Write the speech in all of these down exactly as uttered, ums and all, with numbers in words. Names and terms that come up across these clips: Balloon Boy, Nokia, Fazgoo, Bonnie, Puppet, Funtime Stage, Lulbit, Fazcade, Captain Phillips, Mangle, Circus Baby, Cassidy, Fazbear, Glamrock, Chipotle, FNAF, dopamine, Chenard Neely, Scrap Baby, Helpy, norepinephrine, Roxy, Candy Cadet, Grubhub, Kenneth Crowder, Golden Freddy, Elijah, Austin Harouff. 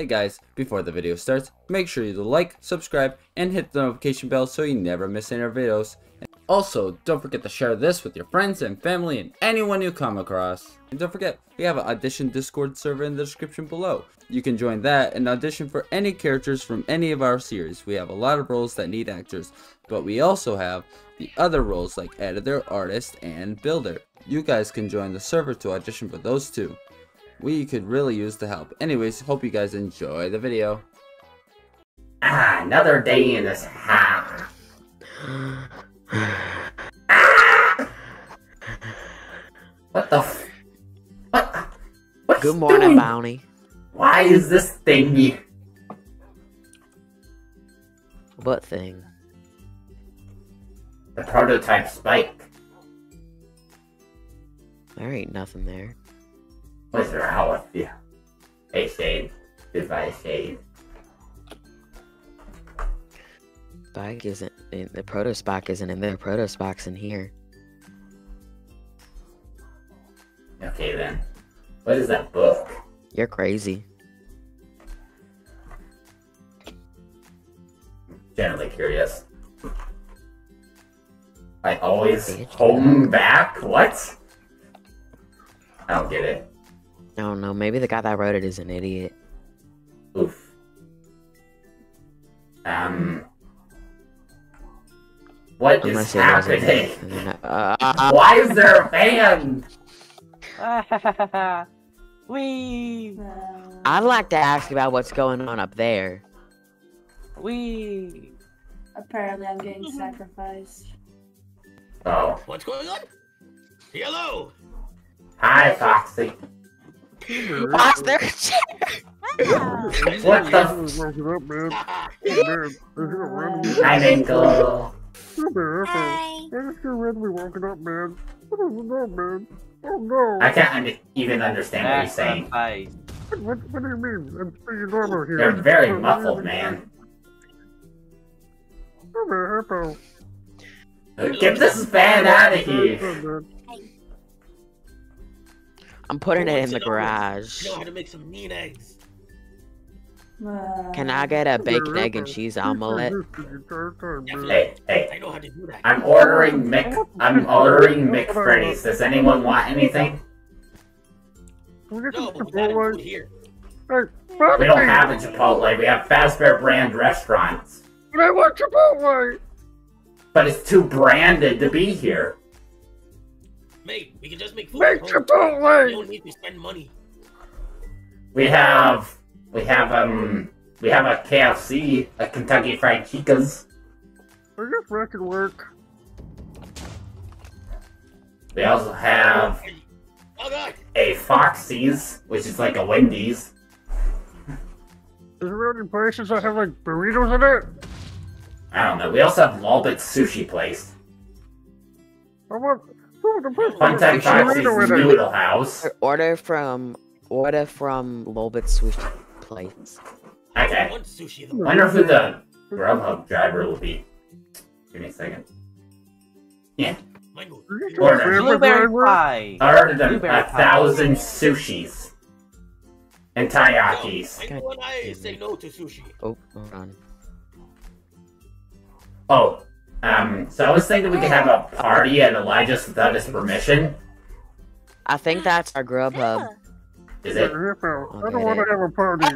Hey guys, before the video starts, make sure you like, subscribe, and hit the notification bell so you never miss any of our videos. Also, don't forget to share this with your friends and family and anyone you come across. And don't forget, we have an audition Discord server in the description below. You can join that and audition for any characters from any of our series. We have a lot of roles that need actors, but we also have the other roles like editor, artist, and builder. You guys can join the server to audition for those too. We could really use the help. Anyways, hope you guys enjoy the video. Ah, another day in this house. What the f- What? What's Good morning, doing? Bounty. Why is this thingy? What thing? The prototype spike. There ain't nothing there. Mister Howard, yeah. Hey, Shane. Goodbye, Shane. Spike isn't in the proto spike isn't in there. Proto spike's in here. Okay then. What is that book? You're crazy. Generally curious. I always hold back. What? I don't get it. I don't know. Maybe the guy that wrote it is an idiot. Oof. Um. What Unless is happening? Uh, uh, Why is there a fan? Wee. I'd like to ask about what's going on up there. Wee. Apparently, I'm getting sacrificed. Oh. What's going on? Hello. Hi, Foxy. Fox, there's a chair. What the? Hi, Mangle. Hi. I can't under even understand what you're saying. Hi. What, what do you mean? I'm pretty normal here. You're very muffled, man. Get this fan out of here. I'm putting it in the garage. You know how to make some mean eggs. Can I get a baked egg and cheese omelet? Hey, hey! I know how to do that. I'm ordering Mick. I'm ordering McFreddy's. Does anyone want anything? No, we got it here. We don't have a Chipotle. We have Fazbear brand restaurants. But I want Chipotle. But it's too branded to be here. Mate, we can just make food. Make Chipotle. We don't need to spend money. We have. We have, um, we have a K F C, a Kentucky Fried Chicken's. I guess that could work. We also have a Foxy's, which is like a Wendy's. Is there any places that have, like, burritos in it? I don't know. We also have Lulbit's Sushi Place. I want... Funtime Foxy's Noodle House. Order from... Order from Lulbit's Sushi... Plates. Okay. I wonder who the Grubhub driver will be. Give me a second. Yeah. Order. Blueberry pie. Order them a thousand sushis. And taiyakis. No, I say no to sushi. Oh, hold on. Oh, um, so I was thinking we could have a party at Elijah's without his permission. I think that's our Grubhub. Yeah. Is it? I don't want to have a party.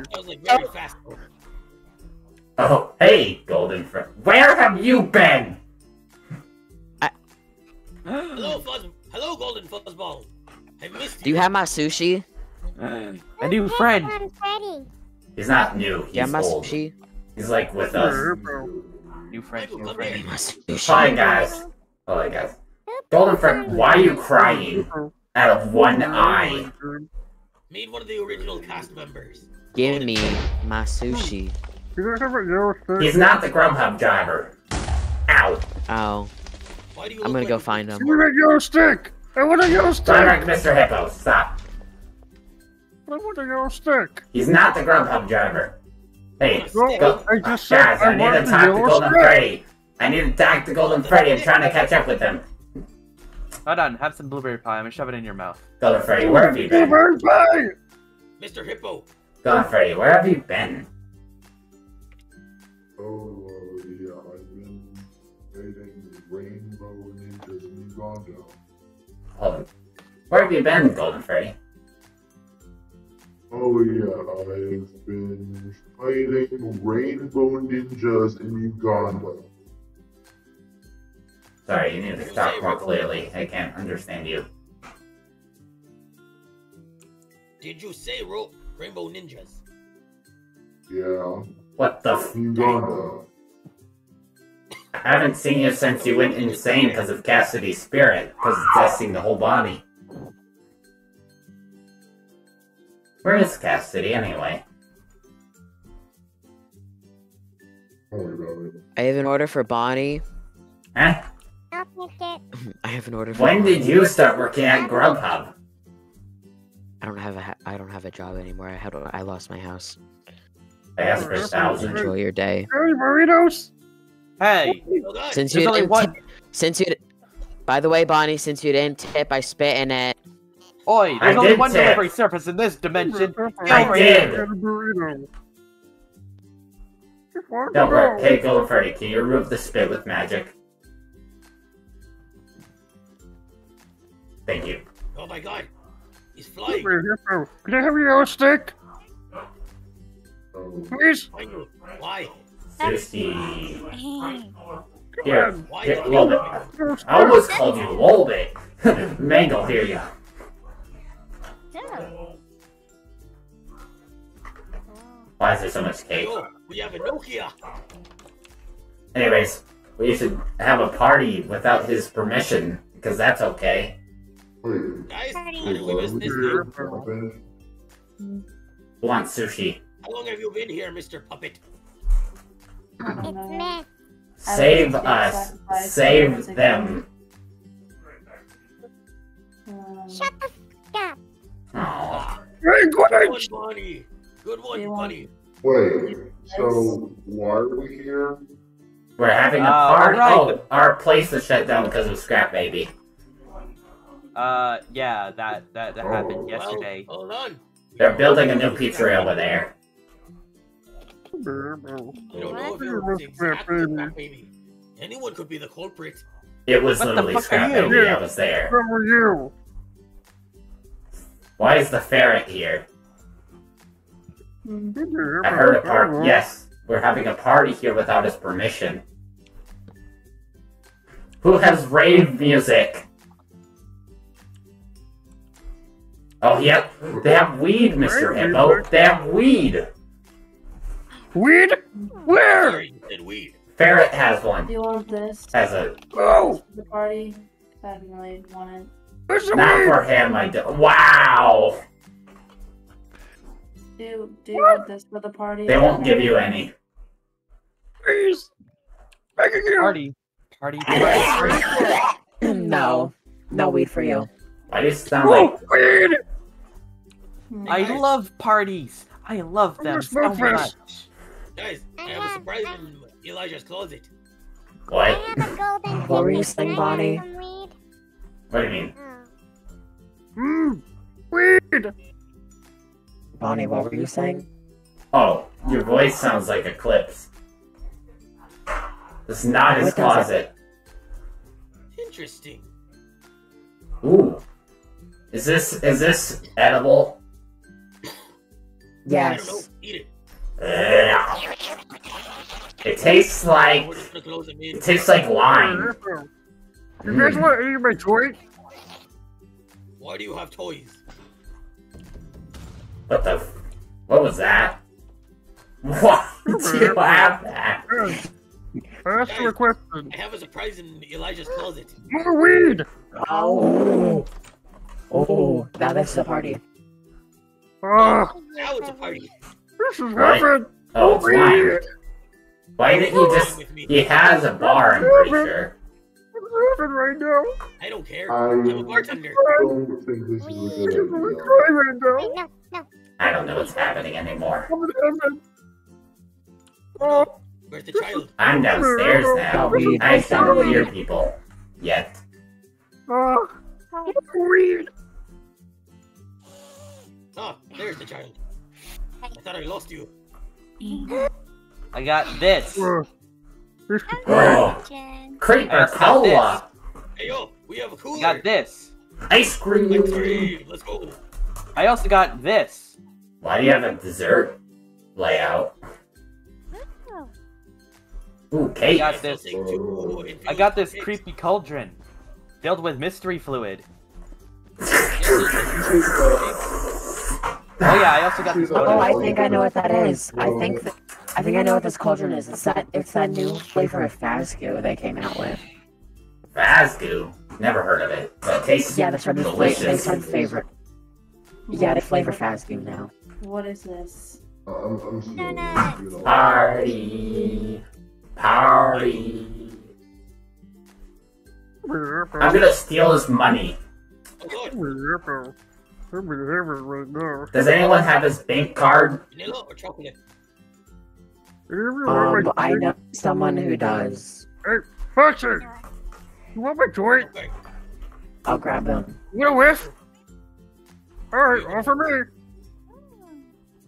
Oh, oh hey, Golden Freddy. Where have you been? I... Hello, Fuzz. Hello, Golden Fuzzball. I missed you. Do you have my sushi? Uh, a new friend. He's not new. He's yeah, my old. Sushi. He's like with us. New friend. New friend. Fine, guys. Oh, hey, guys. Golden Freddy, why are you crying out of one eye? Made one of the original cast members. Give me my sushi. He's not the Grubhub driver. Ow. Oh. Why do you I'm gonna like go find him. I want a yellow stick! I want a yellow stick! Direct Mister Hippo, stop. I want a yellow stick. He's not the Grubhub driver. Hey, no, go. I just oh, guys, I, I need to talk to Golden Freddy. I need to talk to Golden Freddy. I'm trying to catch up with him. Hold on, have some blueberry pie. I'm gonna shove it in your mouth. Golden Freddy, where have you been? Mister Hippo, Golden Freddy, where have you been? Oh, uh, yeah, I've been raiding the rainbow ninjas in Uganda. Oh, where have you been, Golden Freddy? Oh, yeah, I've been fighting rainbow ninjas in Uganda. Sorry, you need to talk more clearly. I can't understand you. Did you say rope rainbow ninjas? Yeah. What the f- Uganda. I haven't seen you since you went insane because of Cassidy's spirit, because it's testing the whole body. Where is Cassidy, anyway? I have an order for Bonnie. Huh? I have an order for Bonnie. When did you start working at Grubhub? I don't have a I don't have a job anymore. I had I lost my house. I asked for a thousand. Enjoy your day. Hey, burritos. Hey. Since you didn't tip, since you, by the way, Bonnie, since you didn't tip, I spit in it. Oi, there's I only one tip. Delivery service in this dimension. I did. Don't worry. Hey, Golden Freddy, can you remove the spit with magic? Thank you. Oh my God. He's flying! Can I have your own stick? Please? Why? Sixty. Here, here, Lolbit. I almost called you Lolbit. Mangle, here you. No. Why is there so much cake? We have a Nokia. Anyways, we should have a party without his permission, because that's okay. Guys, how do we miss this dude? Want sushi. How long have you been here, Mister Puppet? It's me. Save us. Save them. Shut the f*** up. Hey, good one, Bonnie. Good one, Bonnie. Wait, so why are we here? We're having a party. Uh, oh, our place is shut down because of Scrap Baby. Uh, yeah, that that, that oh, happened yesterday. Well, hold on. They're building a new pizzeria over there. Anyone could be the culprit. It was what literally Scrap Baby that was there. Where were you? Why is the ferret here? I heard a party. Yes, we're having a party here without his permission. Who has rave music? Oh, yep. They have weed, Mister Hippo. They have weed. Weed? Where? Ferret has one. Do you want this? Has a... Oh! The party. I didn't really want it. There's some not weed. For him, I don't... Wow! Do, do you what? Want this for the party? They won't give you any. Please. I can get party. Party. No. No weed for you. I just sound oh, like... Weed. I love parties. I love them so much. Guys, I have a surprise in Elijah's closet. What? I have a golden what were you saying, Bonnie? What do you mean? Mmm, weed! Bonnie, what were you saying? Oh, your voice sounds like Eclipse. It's not his closet. Interesting. Ooh. Is this is this edible? Yes. Eat it. It tastes like it tastes like wine. You guys want to eat my toys? Why do you have toys? What the? F what was that? Why do you have that? Ask a question. I have a surprise in Elijah's closet. More weed. Oh. Oh, now that's the party. Uh, now it's a party. This is happening. Oh, it's wine. Why didn't you just... He has a bar, I'm pretty sure. What's happening right now? I don't care. I'm a bartender. I don't think this is a good idea. I don't know what's happening anymore. Oh, where's the child? I'm downstairs now. I don't hear people. Yet. Oh, weird. Oh, there's the child. thought I lost you. I got this. Crepe or cola? Hey yo, we have a cooler. I got this. Ice cream. Victory. Let's go. I also got this. Why do you have a dessert layout? Ooh, cake. I got this. I got this creepy cauldron filled with mystery fluid. Oh yeah, I also got this. Oh, I think I know what that is. I think that, I think I know what this cauldron is. It's that it's that new flavor of Fazgoo they came out with. Fazgoo? Never heard of it. But it tastes yeah, that's right. It's my favorite. Yeah, they flavor Fazgoo now. What is this? Uh, I'm, I'm Party. Party. I'm gonna steal his money. Does anyone have his bank card? Vanilla or chocolate? Um, I know someone who does. Hey, Foxy! You want my joint? I'll grab them. You know what? Alright, all for me.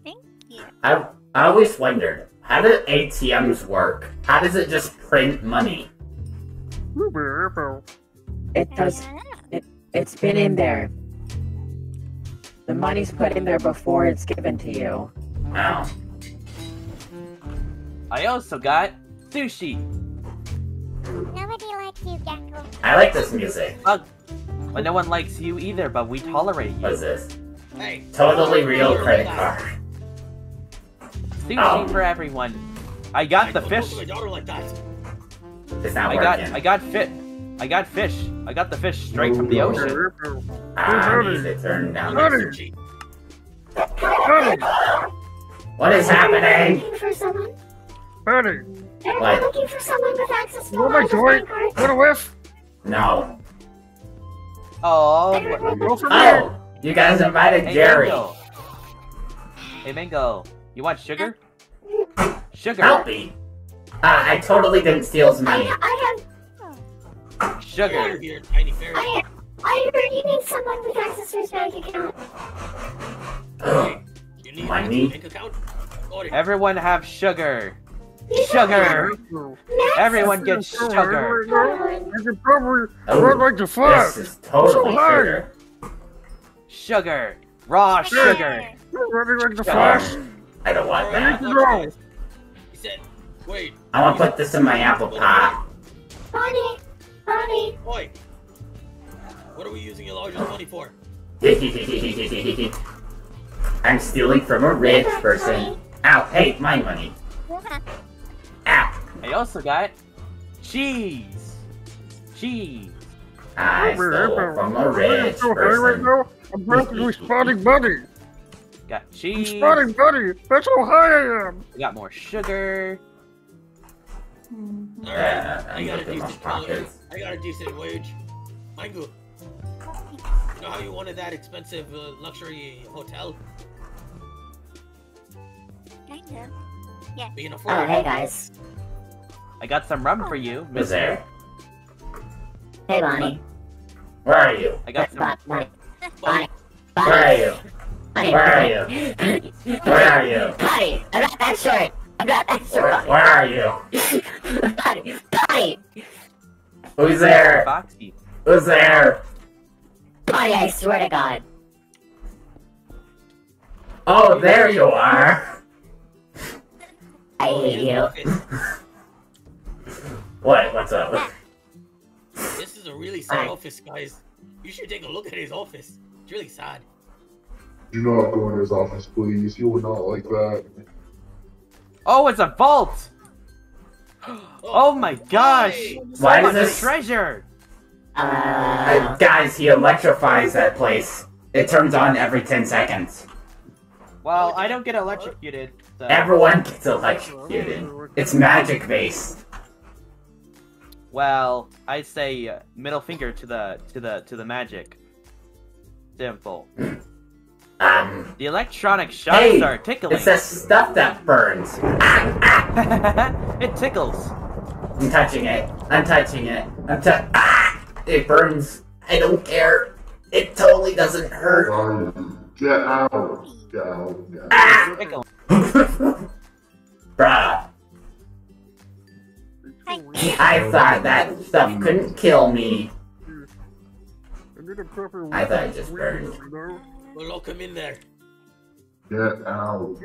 Thank you. I, I always wondered, how do A T Ms work? How does it just print money? It does. It, it's been in there. The money's put in there before it's given to you. Wow. I also got sushi. Nobody likes you, Gecko. I like this music. Uh, But no one likes you either, but we tolerate you. What is this? Hey, totally real credit card. Sushi oh. for everyone. I got I the fish. Like that. It's not I got, I got fit. I got fish. I got the fish straight from the ocean. I need to turn down the sushi. What is happening? I'm looking for someone. Bonnie. I'm looking for someone with access to my joint. What a whiff? No. Oh, oh, you guys invited hey, Jerry. Mango. Hey, Mango, you want sugar? Sugar. Helpy. Uh, I totally didn't steal his money. I, I have... Sugar. Yeah. I, I already need someone with access to his bank account. You need money? Bank account? Everyone have sugar. Sugar! Everyone gets sugar! I can probably run like the fly! This is totally so sugar! Sugar! Raw sugar! Running like the flash! I don't want that. He said, wait. I want to put this in my apple pie. Bonnie! Bonnie! Oi! What are we using Elijah's money for? I'm stealing from a rich person. Ow, hey, my money. Ah. I also got cheese. Cheese. I stole from a rich person. Right I'm practically spotting Buddy. Got cheese. I'm spotting Buddy. That's how high I am. I got more sugar. Alright, yeah, I got a decent salary. I got a decent wage. Mango, you know how you wanted that expensive uh, luxury hotel? I know. Yeah. Oh, hey guys. I got some rum for you, Miss there. Hey, Bonnie. Where are you? I got some... Bonnie. Bonnie. Bonnie. Where are you? Bonnie. Where are you? Where are you? Bonnie, I'm not that short. I'm not that short. Where, where are you? Bonnie. Bonnie. Who's there? Foxy. Who's there? Bonnie, I swear to God. Oh, there you are. I hate you. What? What's up? This is a really sad office, guys. You should take a look at his office. It's really sad. Do not go in his office, please. You would not like that. Oh, it's a vault! Oh, oh my gosh! Why is this treasure? Uh, guys, he electrifies that place. It turns on every ten seconds. Well, I don't get electrocuted. So. Everyone gets electrocuted. It's magic based. Well, I say uh, middle finger to the to the to the magic. Simple. Um. The electronic shocks hey, are tickling. It's that stuff that burns. Ah, ah. It tickles. I'm touching it. I'm touching it. I'm t ah! It burns. I don't care. It totally doesn't hurt. Um, get out. Get out. Get out. Ah! Bruh. I thought that stuff couldn't kill me. I thought I just burned. We'll lock him in there. Get out.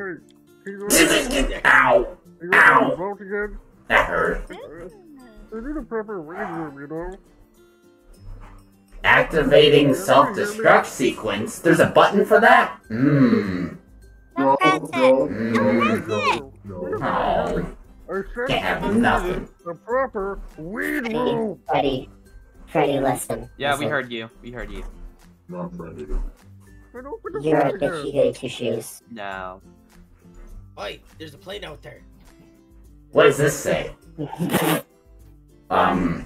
Ow. Ow. That hurt. They need a proper waiting room, you know? Activating self-destruct sequence. There's a button for that? Mmm. No, no, no, no. Oh. Can't have nothing. The proper waiting room. Freddy. Freddy, listen. Yeah, listen. We heard you. We heard you. Not Freddy. You're a bitchy goody two shoes. No. Wait, there's a plane out there. What does this say? um.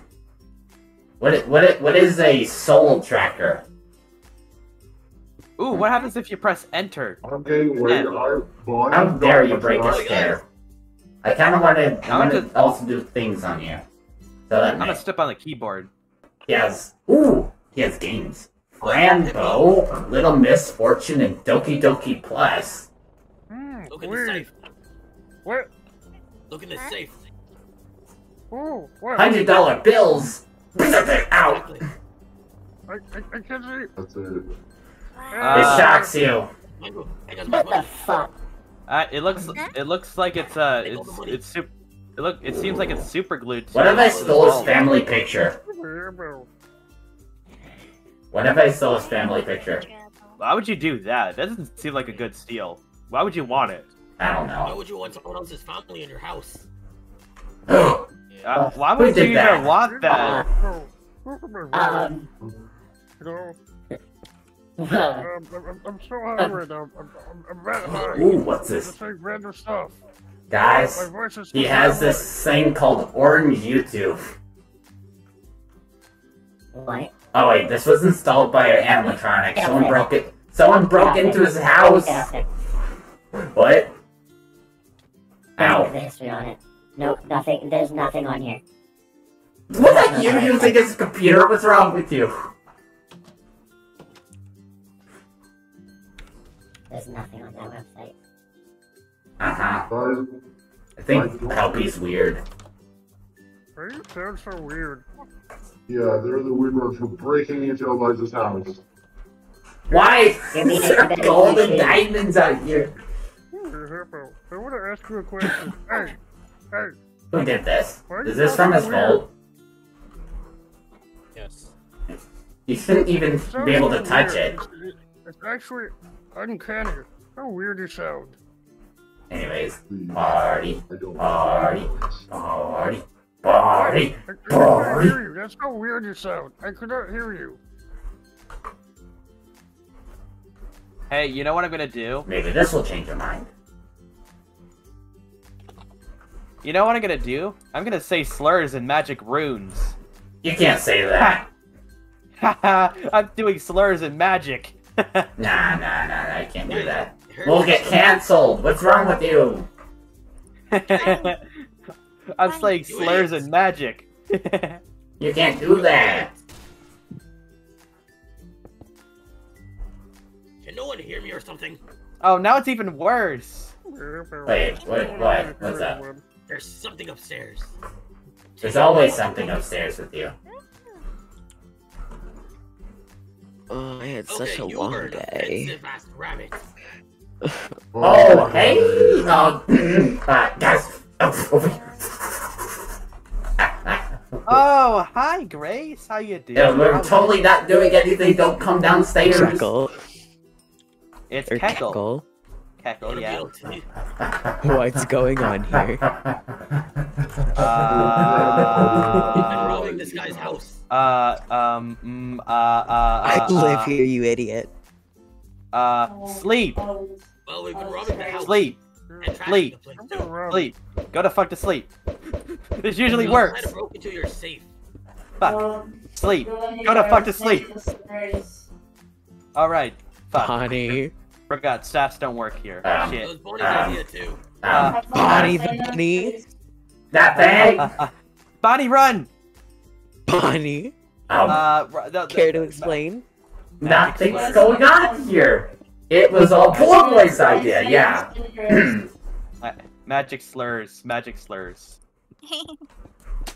What it, what it, what is a soul tracker? Ooh, what happens if you press enter? Okay, wait, I Bonnie. How dare you break a stair? I kind of want to. I want to also do things on you. So I'm gonna step on the keyboard. He has. Ooh, he has games. Rambo, Little Miss Fortune, and Doki Doki Plus. Mm, Look at the safe. What? Look at the safe. Ooh, what? Hundred dollar bills. Out. I, I, I can't see. That's it. Uh, it shocks you. What the fuck? Uh, it looks. It looks like it's. Uh, it's. It's super. It look. It seems like it's super glued. What if I stole his family picture? What if I stole his family picture? Why would you do that? That doesn't seem like a good steal. Why would you want it? I don't know. Why would you want someone else's family in your house? Uh, why would you even want that? Um, I'm, I'm so hungry now. I'm, I'm, I'm red hungry. Ooh, what's this? It's like random stuff. Guys, he has this thing called Orange YouTube. What? Oh wait, this was installed by animatronic. Someone broke it. Someone broke into his house. What? Ow. The history on it. Nope, nothing. There's nothing on here. Was that you using his computer? What's wrong with you? There's nothing on that website. Uh-huh. I think Helpy's weird. They sound so weird. Yeah, they're the weird ones for breaking into Elijah's house. Why? There are golden diamonds out here. I want to ask you a question. Hey. Hey. Who did this? Is this from his vault? Yes. You shouldn't even be able to touch it. It's actually uncanny. How weird you sound. Anyways, party, party, party, party, party. That's how weird you sound. I could not hear you. Hey, you know what I'm gonna do? Maybe this will change your mind. You know what I'm gonna do? I'm gonna say slurs and magic runes. You can't say that. I'm doing slurs and magic. nah, nah, nah, nah, I can't do that. We'll get canceled. What's wrong with you? I'm saying slurs and magic. You can't do that. Can no one hear me or something? Oh, now it's even worse. Wait, what? What? What's up? There's something upstairs. There's always something upstairs with you. Oh, I had such a long day. Oh, hey! Oh, uh, guys! Oh, hi, Grace. How you doing? Yeah, we're totally not doing anything. Don't come downstairs. Keckle. It's or Keckle. Keckle. Keckle, yeah. What's going on here? Uh, I'm robbing this guy's house. Uh, um, mm, uh, uh, uh, I live uh, here, you idiot. Uh, sleep. Well, we've been robbing the house. Sleep. Sleep. Sleep. Go to fuck to sleep. This usually works. I tried to broke into your safe. Fuck. Sleep. Go to fuck to sleep. Alright. Fuck. Honey. Forgot, staffs don't work here. Um, Shit. It was Bonnie's um, idea too. Um, Bonnie the bunny. That thing. Uh, uh, Bonnie, run. Bonnie. Um, uh, no, care to explain? Nothing's going on here. It was all Balloon Boy's idea, yeah. Magic slurs, magic slurs.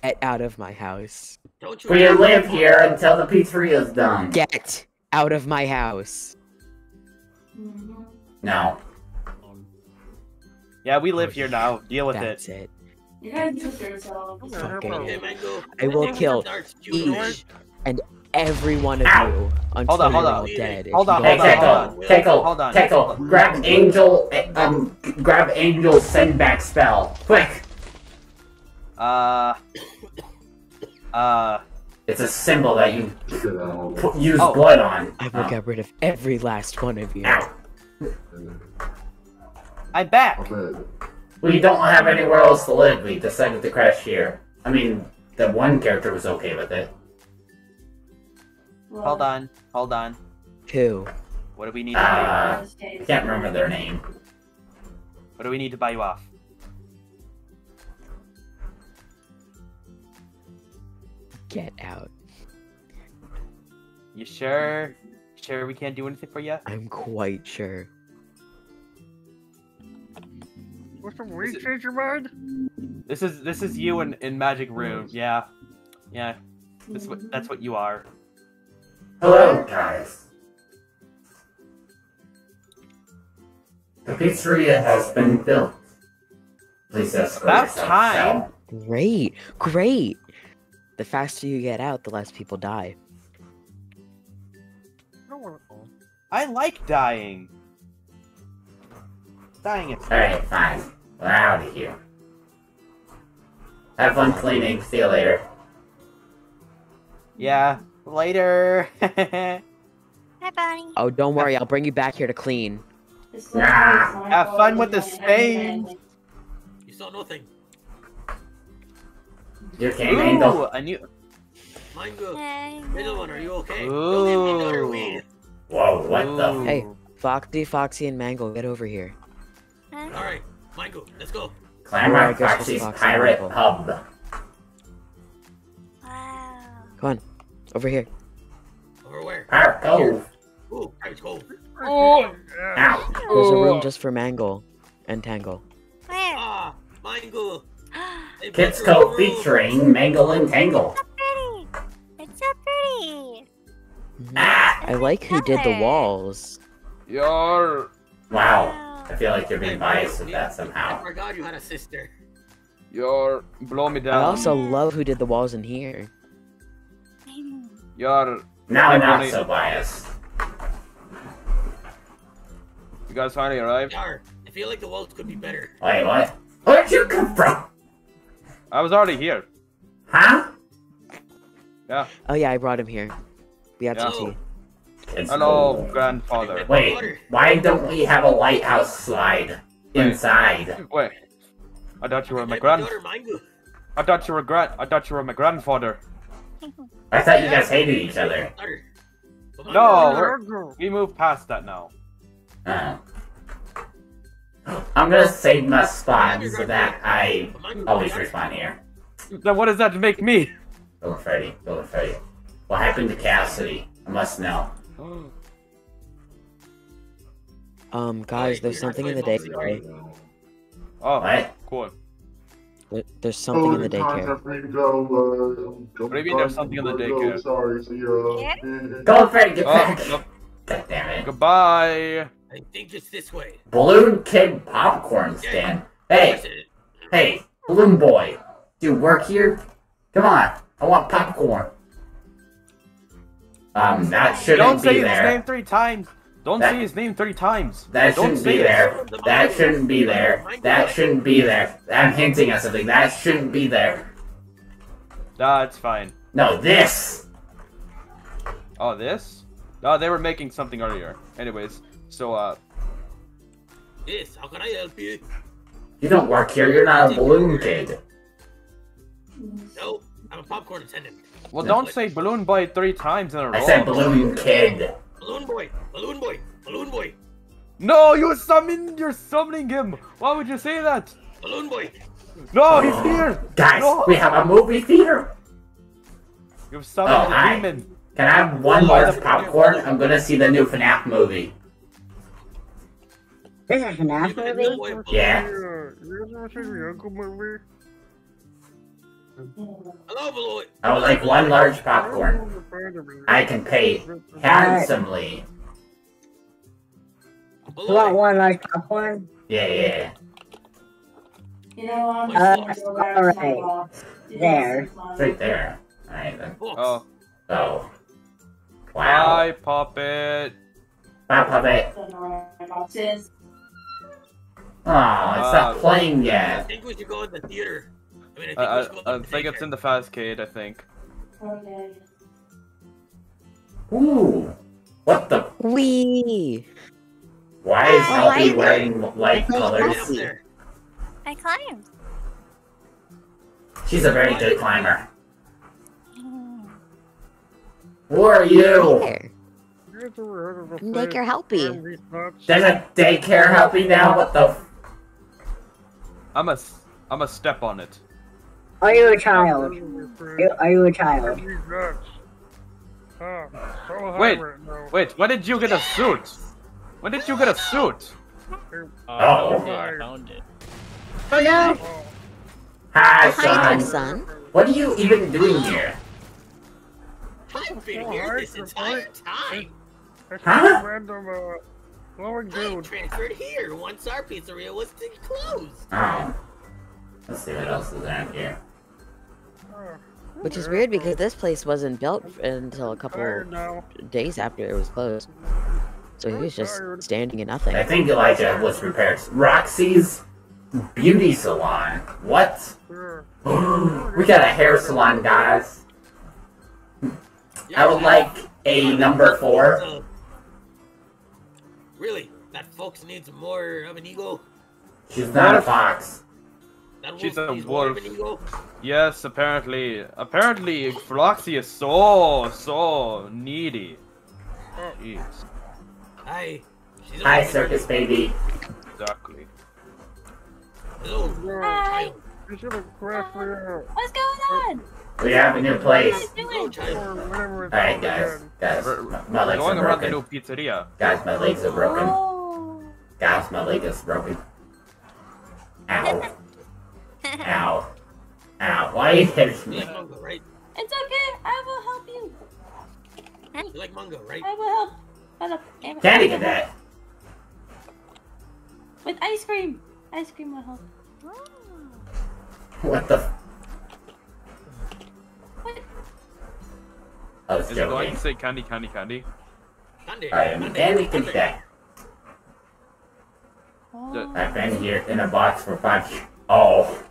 Get out of my house. Don't you we live here until the pizzeria's done. Get out of my house. No. Yeah, we live here now. Deal with That's it. That's it. Okay. I will kill each and every one of Ow. you until hold on, hold on. dead. Hold on, hold on, hold on. Tickle, hold on. Tickle, hold on. Grab Angel, um, grab Angel's send back spell. Quick. Uh. Uh. It's a symbol that you put, use oh, blood on. I will oh. get rid of every last one of you. Ow. I'm back! We don't have anywhere else to live. We decided to crash here. I mean, the one character was okay with it. Well, hold on, hold on. Who? What do we need to uh, buy you off? Can't remember their name. What do we need to buy you off? Get out. You sure? Sure we can't do anything for you? I'm quite sure. What's some weird it... change your mind? This is this is you in, in Magic Room, yeah. Yeah. That's what that's what you are. Hello guys. The pizzeria has been built. Please escort About time. Out. Great, great. The faster you get out, the less people die. I like dying. Dying is alright, fine. We're out of here. Have fun cleaning. See you later. Yeah, later. Bye bye. Oh, don't worry. I'll bring you back here to clean. Nah. Have fun with the spade. You saw nothing. You came Ooh, I knew. Mangle, middle one, are you okay? Ooh. Whoa, what Ooh. the? Hey, Foxy, Foxy, and Mangle, get over here. Alright, Mangle, let's go. Glamrock, Foxy's Foxy pirate hub. Wow. Come on, over here. Over where? Pirate Cove. Ooh, Pirate Cove. Oh. Ow. There's a room just for Mangle and Tangle. Where? Ah, Mangle. Kids Cove featuring Mangle and Tangle. It's so pretty. It's so pretty. Ah, I like who did the walls. Yar. Wow. I feel like you're being biased with that somehow. I forgot you had a sister. Yar. Blow me down. I also love who did the walls in here. Yar. Now I'm not so biased. You guys finally arrived? Yar. I feel like the walls could be better. Wait, what? Where'd you come from? I was already here. Huh? Yeah. Oh yeah, I brought him here. We have yeah. some tea. It's Hello, cool. grandfather. Wait, why don't we have a lighthouse slide inside? Wait, wait. I thought you were my grand. I thought you were grand. I thought you were my grandfather. I thought you guys hated each other. No, we're... we moved past that now. Uh, I'm gonna save my spot so that I always respawn here. Then what does that make me? Golden Freddy, Golden Freddy. What happened to Cassidy? I must know. Um, guys, there's something in the daycare. Oh, what? Cool. There, there's something oh, in the daycare. Go, uh, go Maybe there's something in the daycare. Go, sorry, so yeah. Golden Freddy, get back! Oh, God damn it. Goodbye! I think it's this way. Balloon Kid Popcorn Stand. Yeah. Hey! Hey, Balloon Boy. Do you work here? Come on, I want popcorn. Um, that shouldn't be there. Don't say his name three times. Don't say his name three times. That shouldn't be there. That shouldn't be there. That shouldn't be there. I'm hinting at something. That shouldn't be there. Nah, it's fine. No, this. Oh, this? No, they were making something earlier. Anyways, so uh. Yes. How can I help you? You don't work here. You're not a balloon kid. No, I'm a popcorn attendant. Well, no, don't like... say Balloon Boy three times in a row. I said Balloon Kid. Balloon Boy, Balloon Boy, Balloon Boy. No, you summoned, you're summoning him. Why would you say that? Balloon Boy. No, he's here. Guys, no. we have a movie theater. You've summoned oh, a demon. Can I have one large popcorn? I'm going to see the new FNAF movie. This is a FNAF movie? Yeah. Hello, I would like one large popcorn. I can pay handsomely. You want one large popcorn? Yeah, yeah. You know what? Uh, alright. There. It's right there. Alright then. Oh. So. Wow. Bye, Puppet. Bye, Puppet. Aw, it's uh, not playing yet. I think we should go in the theater. I mean, I think, uh, we should go I, I think it's in the Fazcade, I think. Okay. Ooh. What the? Wee. Why is Helpy wearing light colors? I climbed. She's a very good climber. Who are you? Daycare Helpy. There's a daycare Helpy now. What the? F I'm a, I'm a step on it. Are you a child? Are you a child? Wait, wait. When did you get a suit? When did you get a suit? Oh, I found it. Oh no! Hi, son. son. What are you even doing here? I've been oh, here this entire time! It's huh? Random, uh, I transferred here once our pizzeria was closed! Oh. Let's see what else is out here. Which is weird because this place wasn't built until a couple days after it was closed. So he was just standing in nothing. I think Elijah was prepared. Roxy's beauty salon. What? We got a hair salon, guys. I would like a number four. Really? That fox needs more of an eagle? She's not a fox. She's a wolf. Yes, apparently. Apparently, Roxy is so, so needy. Jeez. Hi. Hi, Circus Baby. Exactly. Hello. Hi. What's going on? We have a new place. Alright, guys. Guys, my legs are broken. Guys, my legs are broken. Guys, my leg is broken. Ow. Ow. Ow. Why are you hitting me? You like Mangle, right? It's okay. I will help you. Huh? You like Mangle, right? I will help. Candy Cadet. With ice cream. Ice cream will help. What the? I was Is joking. It going to say candy, candy, candy? Candy. I am Candy Cadet. Oh. I've been here in a box for five years. Oh.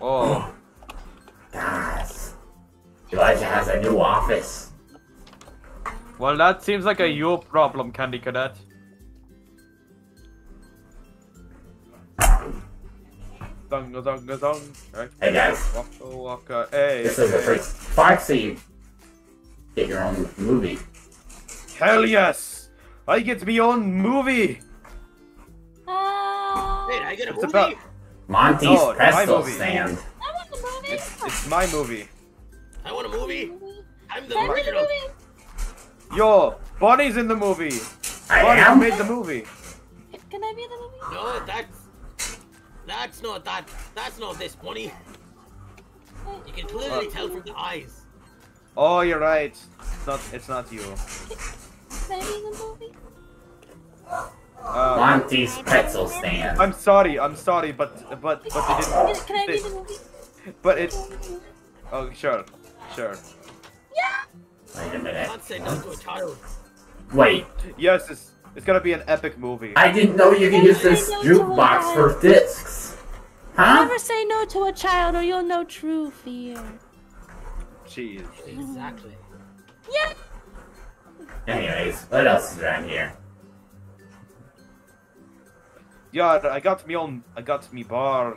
Oh. Guys. Elijah has a new office. Well, that seems like a you problem, Candy Cadet. Dung, dung, dung. Right. Hey guys, Walker, Walker. Hey. This is the first Foxy. Get your own movie. Hell yes! I get my own movie. Oh. Wait, I get a it's movie. About... Monty's no, pretzel stand. I want the movie. It's, it's my movie. I want a movie. I'm the movie. I'm the movie. Yo, Bonnie's in the movie. I Bonnie am? made the movie. Can I be in the movie? No, that's. That's not that. That's not this, Bonnie. You can clearly uh, tell from the eyes. Oh, you're right. It's not. It's not you. Maybe the movie. Monty's pretzel stand. I'm sorry. I'm sorry, but but but they didn't. Can I be the movie? But it. Oh, sure, sure. Yeah. Wait a minute. Can't say no to a child. Wait. Yes. It's... It's gonna be an epic movie. I didn't know you could use this jukebox for discs. Huh? Never say no to a child or you'll know true fear. Jeez. Exactly. Yeah. Anyways, what else is around here? Yeah, I got me on. I got me bar.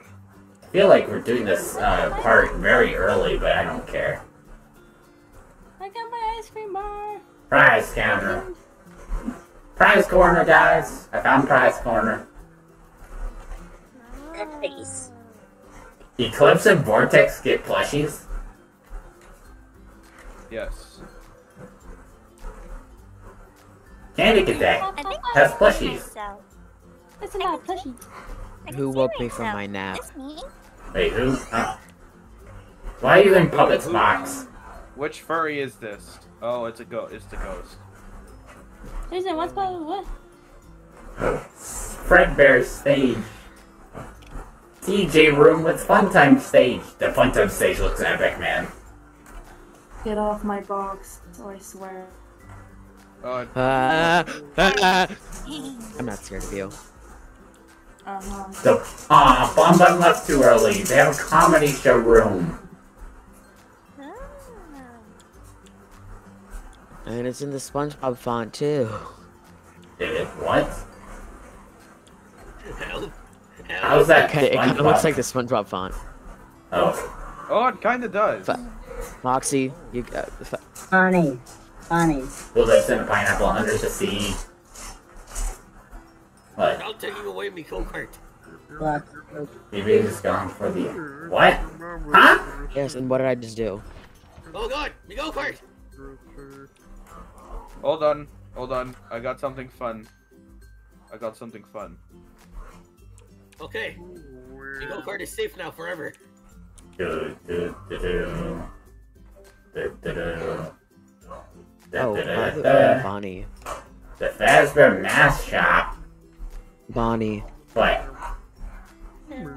I feel like we're doing this uh, part very early, but I don't care. I got my ice cream bar. Prize counter. Prize corner, guys! I found prize corner. Nice. Eclipse and Vortex get plushies? Yes. Candy Cadet has plushies. That's about plushie. Who woke me from my nap? Wait, who? Huh? Why are you in Puppet's box? Which furry is this? Oh, it's a go. It's the ghost. Susan, what's Puppet? What? Fredbear stage. T J room with Funtime Stage. The Funtime Stage looks epic, man. Get off my box, or I swear. Uh, uh, uh, I'm not scared of you. Uh-huh. So, aw, Bum Bum left too early. They have a comedy show room. Oh. And it's in the SpongeBob font, too. It, what? Help. How's that? Kinda, it kind of looks like the SpongeBob font. Oh. Oh, it kind of does. F Foxy, you got. Uh, Bonnie. Bonnie. We'll just send a pineapple under to see. What? I'll take you away, me go-kart. What? Maybe it's gone for the. What? Huh? Yes, and what did I just do? Oh god, me go-kart! Hold on, hold on. I got something fun. I got something fun. Okay, the go-kart is safe now forever. Oh, by the way, Bonnie. The Fazbear Mask Shop. Bonnie. What?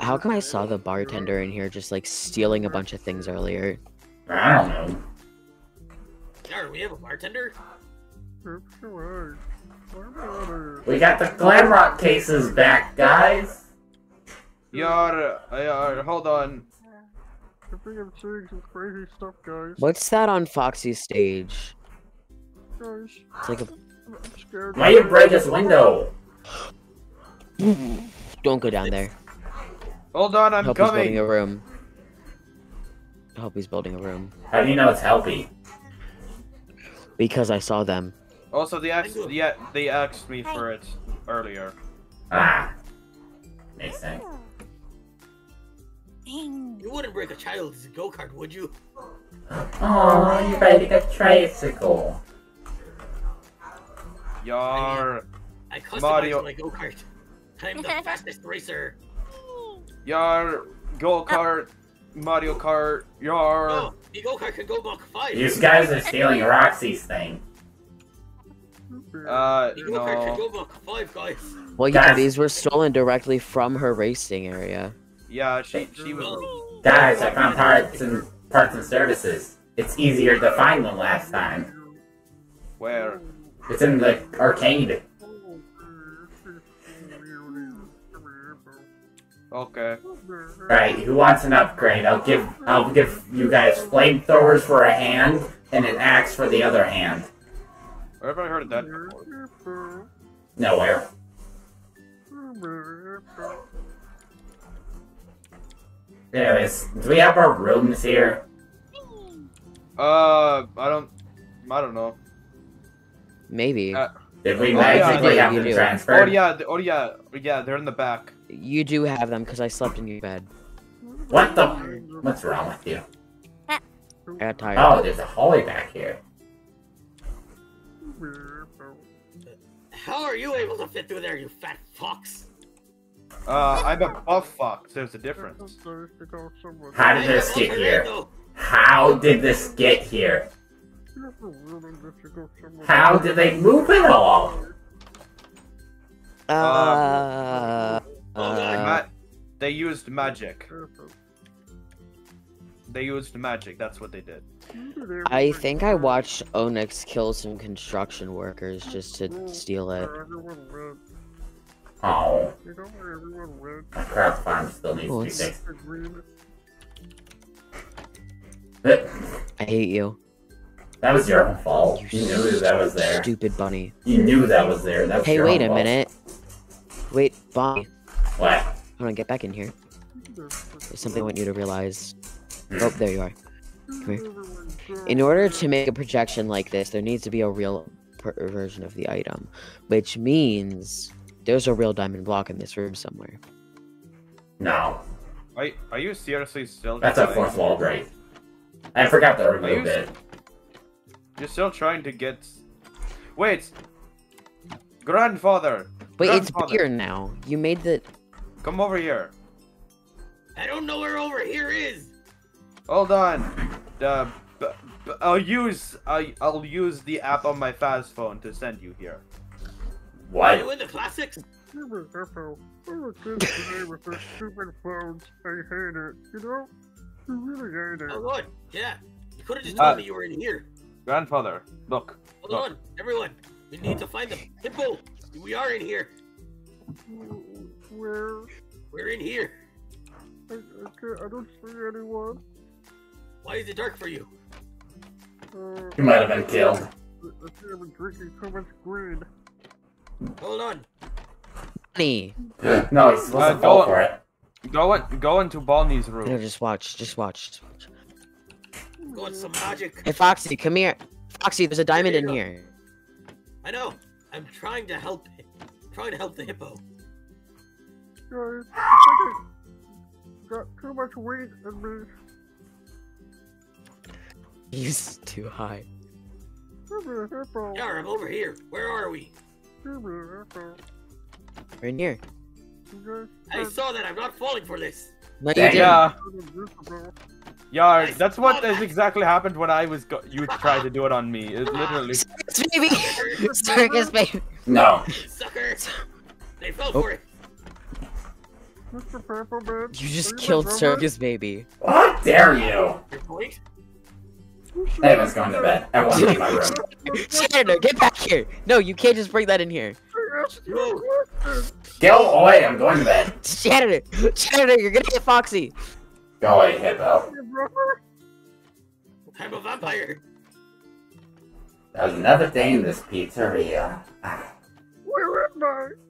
How come I saw the bartender in here just like stealing a bunch of things earlier? I don't know. Darn, we have a bartender? We got the Glamrock cases back, guys. Yar, yar, hold on. I think I'm seeing some crazy stuff, guys. What's that on Foxy's stage? Guys, it's like a... I'm scared. Why you break his window? Don't go down there. Hold on, I'm Helpy's coming. Building a room. Helpy's building a room. How do you know it's Helpy? Because I saw them. Also, they asked, yeah, they asked me for it earlier. Ah, makes sense. You wouldn't break a child's go-kart, would you? Oh, you're riding a tricycle. Yar. I customized Mario. My go-kart. I'm the fastest racer. Yar, go-kart, Mario Kart, yar. Oh, the go-kart can go Mach five. These guys are stealing Roxy's thing. Uh, the go-kart can go Mach five, guys. Well, yeah, guys, these were stolen directly from her racing area. Yeah, she she was. Guys, I found parts and parts and services. It's easier to find than last time. Where? It's in the arcade. Okay. All right. Who wants an upgrade? I'll give I'll give you guys flamethrowers for a hand and an axe for the other hand. Where have I heard of that before? Nowhere. Anyways, do we have our rooms here? Uh, I don't, I don't know. Maybe. Uh, Did we oh, magically yeah, have them transferred? Oh yeah, oh yeah, yeah, they're in the back. You do have them, because I slept in your bed. What the? What's wrong with you? I got tired. Oh, there's a hallway back here. How are you able to fit through there, you fat fox? Uh, I'm a buff fox, there's a difference. How did this get here? How did this get here? How did they move it all? Uh... uh Ma they used magic. They used magic, that's what they did. I think I watched Onyx kill some construction workers just to steal it. Oh. My crab farm still needs oh, to be fixed. I hate you. That was your own fault. You, you knew that was there. Stupid bunny. You knew that was there. That was hey, your wait own a fault. Minute. Wait, Bonnie. What? Hold on, get back in here. There's something I want you to realize. Oh, there you are. Come here. In order to make a projection like this, there needs to be a real version of the item, which means there's a real diamond block in this room somewhere. No. Are, are you seriously still That's trying? A fourth wall break. I forgot to remove you it. You're still trying to get... Wait! Grandfather! Wait, Grandfather. It's beer now. You made the... Come over here. I don't know where over here is. Hold on. The... B b I'll use I I'll use the app on my Faz phone to send you here. What? Are you in the plastics? Stupid phones. I hate it. You know, you really hate it. Oh Lord, yeah. You could have just told uh, me you were in here. Grandfather, look. Hold look. on, everyone. We need to find the hippo. We are in here. Where? We're in here. I I, can't, I don't see anyone. Why is it dark for you? You uh, might have been killed. I've been drinking too much green. Hold on. Bonnie. No, he's supposed uh, to go for it. Go in, go into Bonnie's room. No, just watch. Just watch. Go some magic. Hey, Foxy, come here. Foxy, there's a diamond there in here. I know. I'm trying to help. I'm trying to help the hippo. Guys, I got too much weed in me. He's too high. Yar, I'm over here. Where are we? We're in here. I saw that. I'm not falling for this. No, you yeah. Yar, that's what that. exactly happened when I was. Go you tried to do it on me. It literally. Circus baby. Circus baby. No. Suckers. They fell oh. for it. Mister Purple Man. You just you killed Circus Baby. How dare you? Your point? Everyone's going to bed. Everyone leave my room. Senator, get back here! No, you can't just bring that in here. Go away, I'm going to bed. Senator, Senator, you're gonna hit Foxy. Go away, hippo. I'm a vampire. There's another thing in this pizzeria. Where am I?